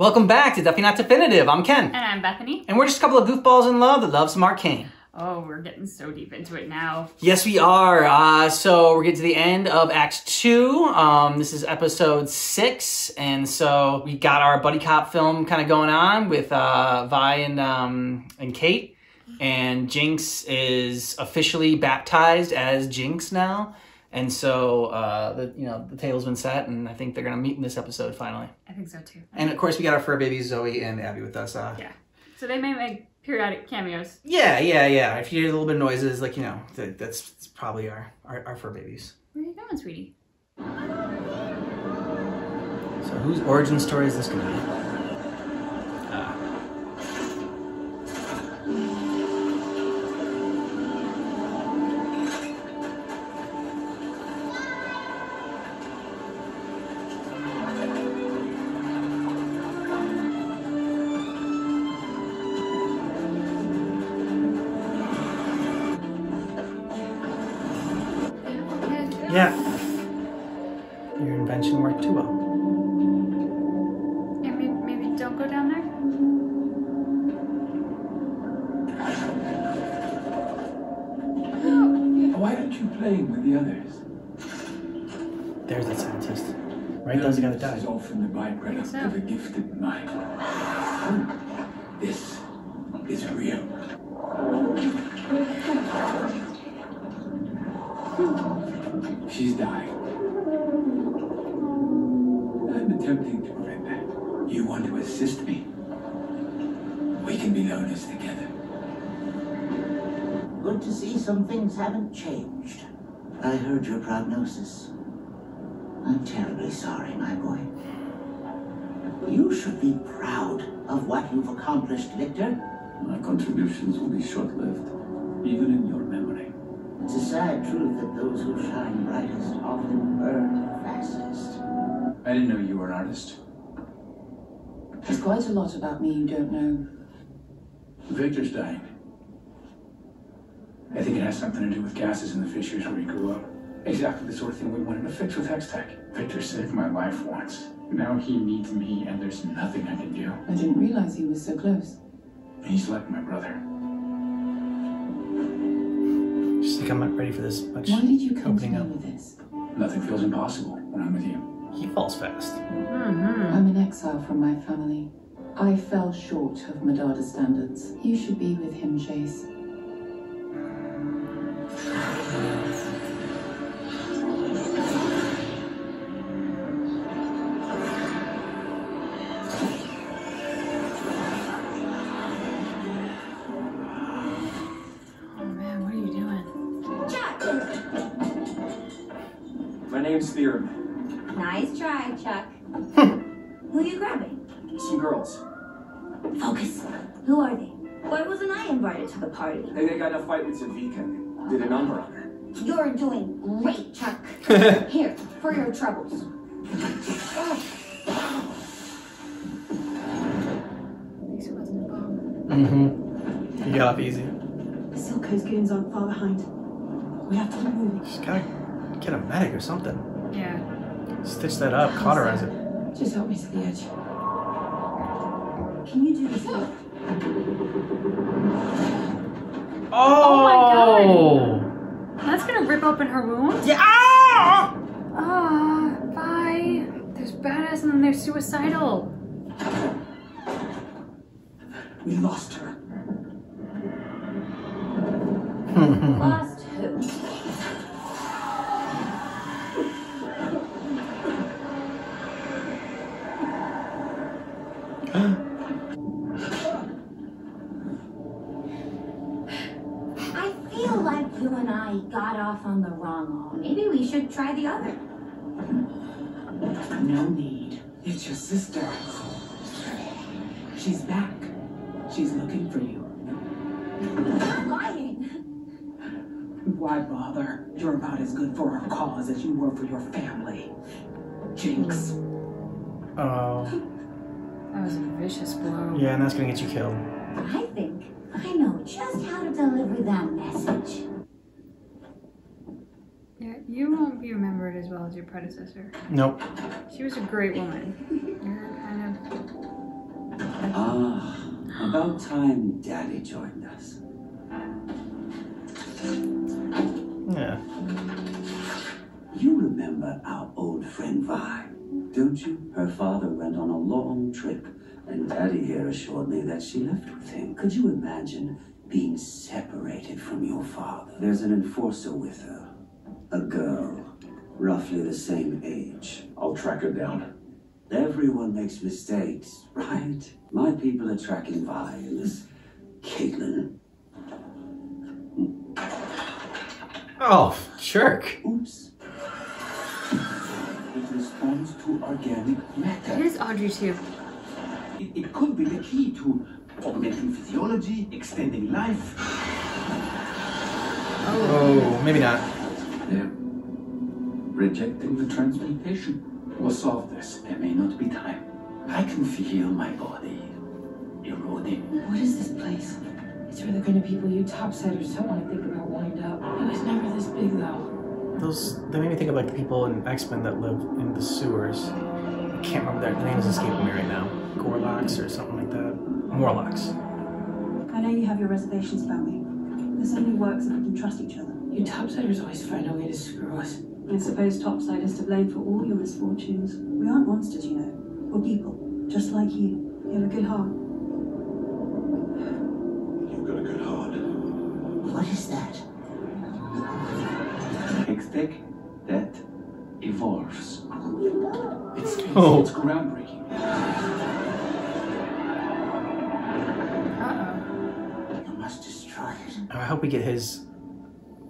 Welcome back to Definitely Not Definitive. I'm Ken. And I'm Bethany. And we're just a couple of goofballs in love that love some Arcane. Oh, we're getting so deep into it now. Yes, we are. So we're getting to the end of Act 2. This is Episode 6. And so we got our buddy cop film kind of going on with Vi and Kate. And Jinx is officially baptized as Jinx now. And so, the table's been set, and I think they're going to meet in this episode, finally. I think so, too. And, of course, we got our fur babies, Zoe and Abby, with us. Yeah. So they may make periodic cameos. Yeah. If you hear a little bit of noises, like, you know, that's probably our fur babies. Where are you going, sweetie? So whose origin story is this going to be? Yeah. Your invention worked too well. Yeah, maybe don't go down there. Why aren't you playing with the others? There's that scientist. Right, those gotta die. This is often the byproduct of a gifted mind. This is real. She's dying. I'm attempting to prevent that. You want to assist me? We can be loners together. Good to see some things haven't changed. I heard your prognosis. I'm terribly sorry, my boy. You should be proud of what you've accomplished, Victor. My contributions will be short-lived, even in your memory. It's a sad truth that those who shine brightest often burn fastest. I didn't know you were an artist. There's quite a lot about me you don't know. Victor's dying. I think it has something to do with gases in the fissures where he grew up. Exactly the sort of thing we wanted to fix with Hextech. Victor saved my life once. Now he needs me and there's nothing I can do. I didn't realize he was so close. He's like my brother. Just like I'm not ready for this much. Why did you come to me with this? Nothing feels impossible when I'm with you. He falls fast. Mm-hmm. I'm in exile from my family. I fell short of Medarda standards. You should be with him, Chase. Nice try, Chuck. Who are you grabbing? Some girls. Focus. Who are they? Why wasn't I invited to the party? They got in a fight with Zavika. Did a number on her. You're doing great, Chuck. Here, for your troubles. At least it wasn't a bomb. You got off easy. Silco's goons aren't far behind. We have to keep moving. She's gotta get a medic or something. Yeah. Stitch that up, cauterize it. Just help me to the edge. Can you do this? Oh! Oh my god! That's gonna rip open her wound? Yeah! Ah! Bye! There's badass and then there's suicidal. We lost her. Lost who? I feel like you and I got off on the wrong one. Maybe we should try the other. No need. It's your sister. She's back. She's looking for you. You're lying. Why bother? You're about as good for her cause as you were for your family. Jinx. Oh. That was a vicious blow. Yeah, and that's gonna get you killed. I think I know just how to deliver that message. Yeah, you won't be remembered as well as your predecessor. Nope. She was a great woman. You're kind of Ah, about time Daddy joined us. Yeah. You remember our old friend Vi, don't you? Her father went on a long trip, and Daddy here assured me that she left with him. Could you imagine being separated from your father? There's an enforcer with her, a girl, roughly the same age. I'll track her down. Everyone makes mistakes, right? My people are tracking Vi and this Caitlin. Oh, jerk. Oops. It responds to organic matter. Here's Audrey too. It could be the key to augmenting physiology, extending life. Oh, maybe not. Yeah. Rejecting the transmutation will solve this. There may not be time. I can feel my body eroding. What is this place? It's for the kind of people you topsiders don't want to think about wind up. It was never this big, though. They made me think of, like, the people in X-Men that live in the sewers. I can't remember their names escaping me right now. Gorlocks or something like that. Morlocks. I know you have your reservations about me. This only works if we can trust each other. You topsiders always find a way to screw us. I suppose topsiders to blame for all your misfortunes. We aren't monsters, you know. We're people, just like you. You have a good heart. What is that? Hextech that evolves. It's groundbreaking. Uh-oh. You must destroy it. I hope we get his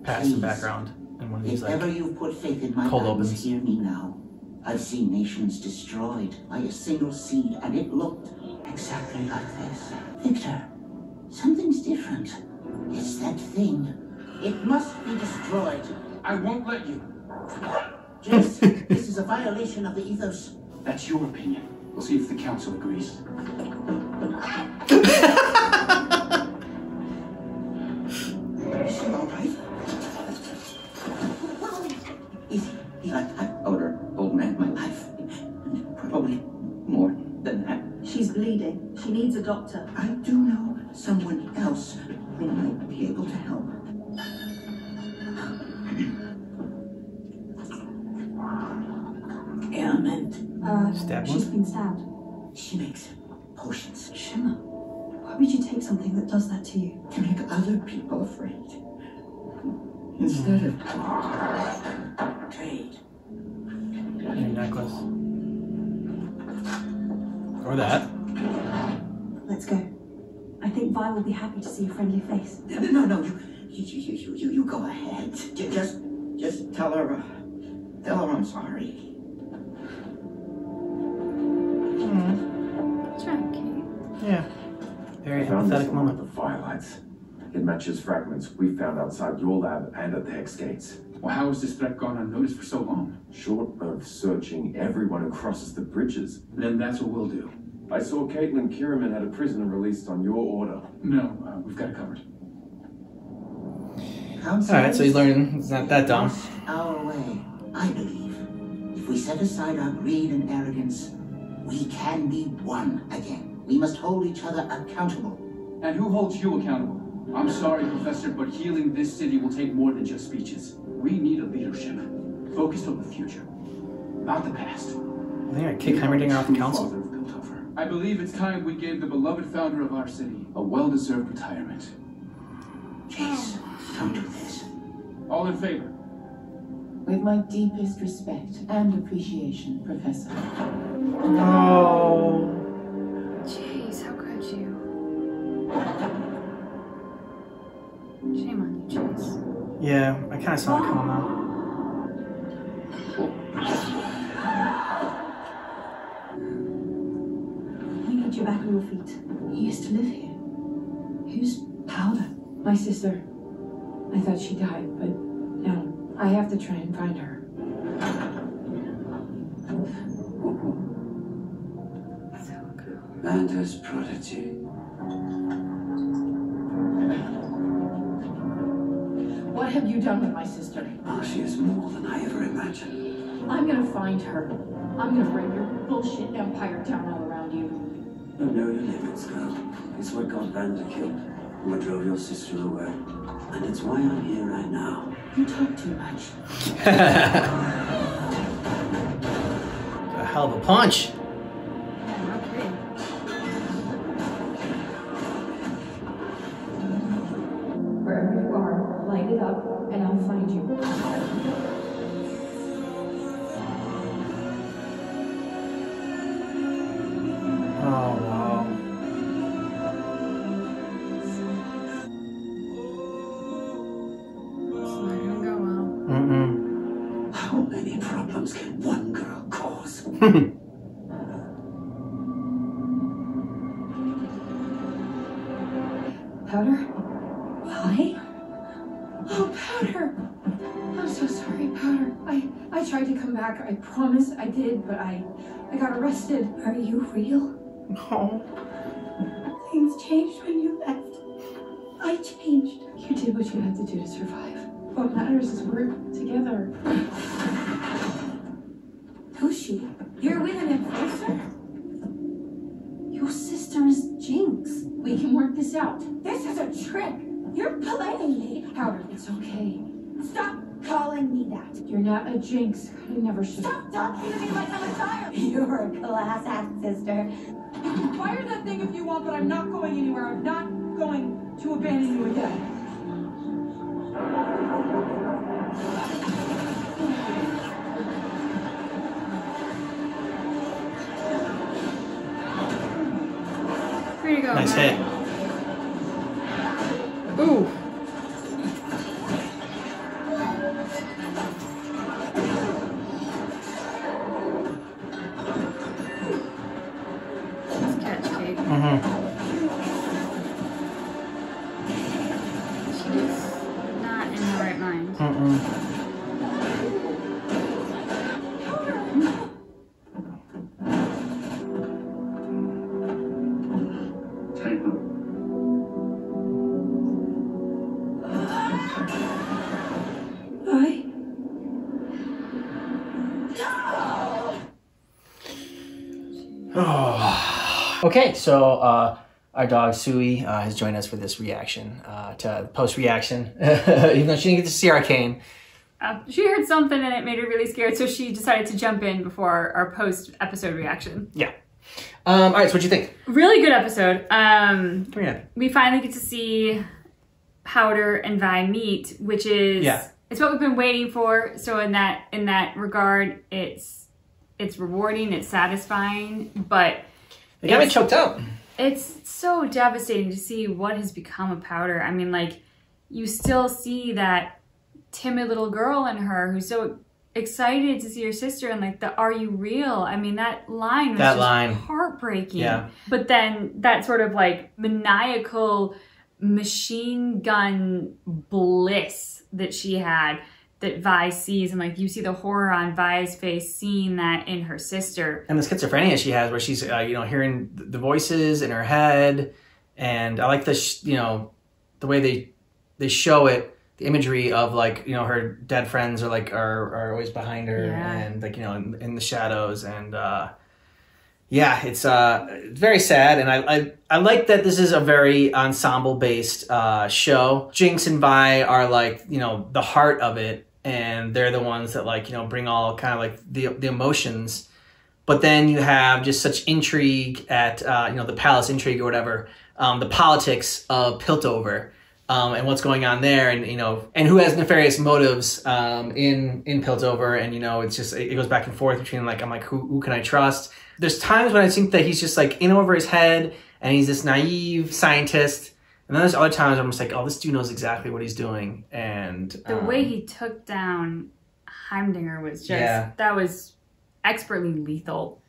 past and background in one of these, like, cold opens. If ever you put faith in my eyes, hear me now. I've seen nations destroyed by a single seed, and it looked exactly like this. Victor, something's different. It's that thing. It must be destroyed. I won't let you. Jess, this is a violation of the ethos. That's your opinion. We'll see if the council agrees. Is she all right? Easy. I've owed her old man my life. Probably more than that. She's bleeding. She needs a doctor. I do know someone else who might be able to help. Ailment. She's been stabbed. She makes potions. Shimmer, why would you take something that does that to you? To make other people afraid. Instead of trade. Your necklace. Or that. Let's go. I think Vi will be happy to see a friendly face. No, you go ahead. Just tell her I'm sorry. It's right, Kate. Yeah. Very hypothetical moment. The firelights. It matches fragments we found outside your lab and at the Hex Gates. Well, how has this threat gone unnoticed for so long? Short of searching everyone who crosses the bridges. Then that's what we'll do. I saw Caitlin Kierman had a prisoner released on your order. No, we've got it covered. Alright, so he's learning. It's not that dumb. Our way, I believe. If we set aside our greed and arrogance, we can be one again. We must hold each other accountable. And who holds you accountable? I'm sorry, Professor, but healing this city will take more than just speeches. We need a leadership focused on the future, not the past. I think I kick Heimerdinger off the council. Father of Piltover. I believe it's time we gave the beloved founder of our city a well-deserved retirement. Jeez, don't do this. All in favor? With my deepest respect and appreciation, Professor. No. Jeez, how could you? Shame on you, Chase. Yeah, I kind of saw it coming out. You're back on your feet. He used to live here. Who's Paula? My sister. I thought she died, but no. I have to try and find her. Manda's prodigy. What have you done with my sister? Oh, she is more than I ever imagined. I'm gonna find her. I'm gonna bring your bullshit empire down all around you. I know your limits, girl. It's what got Vanda killed, and what drove your sister away. And it's why I'm here right now. You talk too much. A hell of a punch. Wherever you are, light it up, and I'll find you. Powder? Why? Oh, Powder! I'm so sorry, Powder. I tried to come back. I promise I did, but I got arrested. Are you real? No. Things changed when you left. I changed. You did what you had to do to survive. What matters is we're together. Who's she? You're with an enforcer? Your sister is Jinx. We can work this out. This is a trick. You're playing me. Howard, it's okay. Stop calling me that. You're not a Jinx. I never should. Stop talking to me like I'm a child. You're a class act, sister. You can fire that thing if you want, but I'm not going anywhere. I'm not going to abandon you again. Go, nice hit. Ooh. Catch cake. She's not in the right mind. Okay, so our dog Sui has joined us for this reaction, to post-reaction, even though she didn't get to see Arcane. She heard something and it made her really scared, so she decided to jump in before our post-episode reaction. Yeah. All right, so what'd you think? Really good episode. We finally get to see Powder and Vi meet, which is it's what we've been waiting for. So in that regard, it's rewarding, it's satisfying, but they got me choked up. It's so devastating to see what has become of Powder. I mean, like, you still see that timid little girl in her who's so excited to see her sister, and like the "Are you real?" I mean, that line was just heartbreaking. Yeah. But then that sort of like maniacal machine gun bliss that she had, that Vi sees, and like you see the horror on Vi's face seeing that in her sister, and the schizophrenia she has, where she's you know, hearing the voices in her head. And I like this, you know, the way they show it, the imagery of like, you know, her dead friends are like are always behind her, and like, you know, in the shadows, and yeah, it's very sad. And I like that this is a very ensemble-based show. Jinx and Vi are like, you know, the heart of it. And they're the ones that, like, you know, bring all kind of like the emotions. But then you have just such intrigue at, you know, the palace intrigue or whatever, the politics of Piltover, and what's going on there, and, you know, and who has nefarious motives in Piltover. And, you know, it's just, it goes back and forth between, like, I'm like, who can I trust? There's times when I think that he's just like in over his head and he's this naive scientist. And then there's other times where I'm just like, oh, this dude knows exactly what he's doing. And the way he took down Heimerdinger was just, that was expertly lethal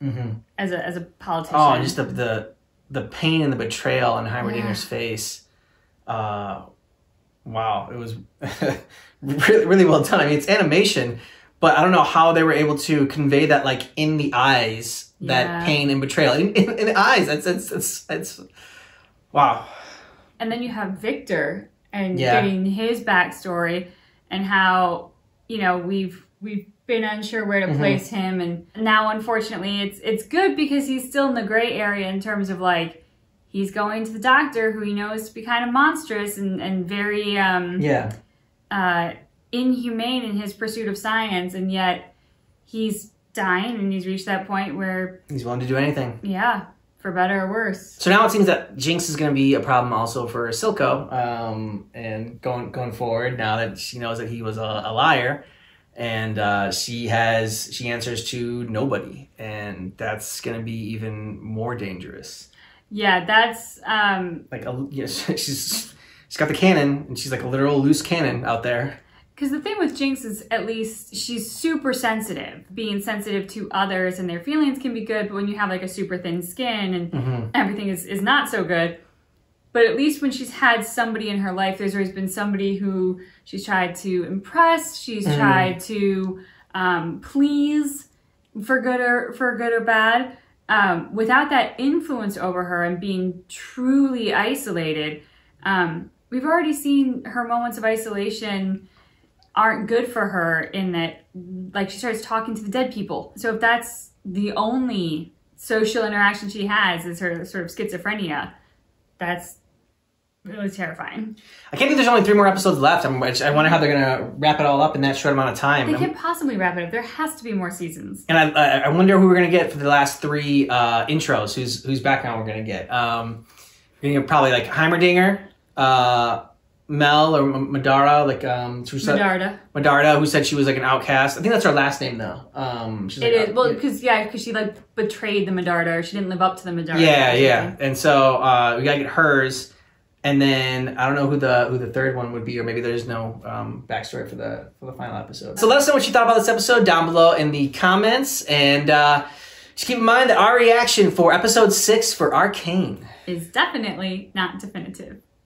as a politician. Oh, and just the pain and the betrayal on Heimerdinger's face. Wow, it was really, really well done. I mean, it's animation, but I don't know how they were able to convey that, like, in the eyes, that pain and betrayal. In the eyes, that's wow. And then you have Victor and getting his backstory, and how, you know, we've been unsure where to place him. And now, unfortunately, it's good because he's still in the gray area in terms of, like, he's going to the doctor, who he knows to be kind of monstrous and very inhumane in his pursuit of science. And yet he's dying and he's reached that point where... he's willing to do anything. Yeah. For better or worse. So now it seems that Jinx is going to be a problem also for Silco, and going forward, now that she knows that he was a liar, and she answers to nobody, and that's going to be even more dangerous. Yeah, that's she's got the cannon, and she's like a literal loose cannon out there. Because the thing with Jinx is, at least, she's super sensitive. Being sensitive to others and their feelings can be good, but when you have like a super thin skin and everything is not so good. But at least when she's had somebody in her life, there's always been somebody who she's tried to impress, she's tried to please, for good or bad. Without that influence over her and being truly isolated, we've already seen her moments of isolation aren't good for her, in that, like, she starts talking to the dead people. So if that's the only social interaction she has is her sort of schizophrenia, that's really terrifying. I can't think there's only 3 more episodes left. I wonder how they're going to wrap it all up in that short amount of time. They can't possibly wrap it up. There has to be more seasons. And I wonder who we're going to get for the last 3 intros, whose background we're going to get. You're going to probably, like, Heimerdinger, Mel or Medarda, like Medarda, who said she was like an outcast. I think that's her last name though. She's it like, is well because yeah, because she like betrayed the Medarda, or she didn't live up to the Medarda. Yeah, yeah. And so we gotta get hers, and then I don't know who the third one would be, or maybe there's no backstory for the final episode. So let us know what you thought about this episode down below in the comments, and just keep in mind that our reaction for episode 6 for Arcane is definitely not definitive.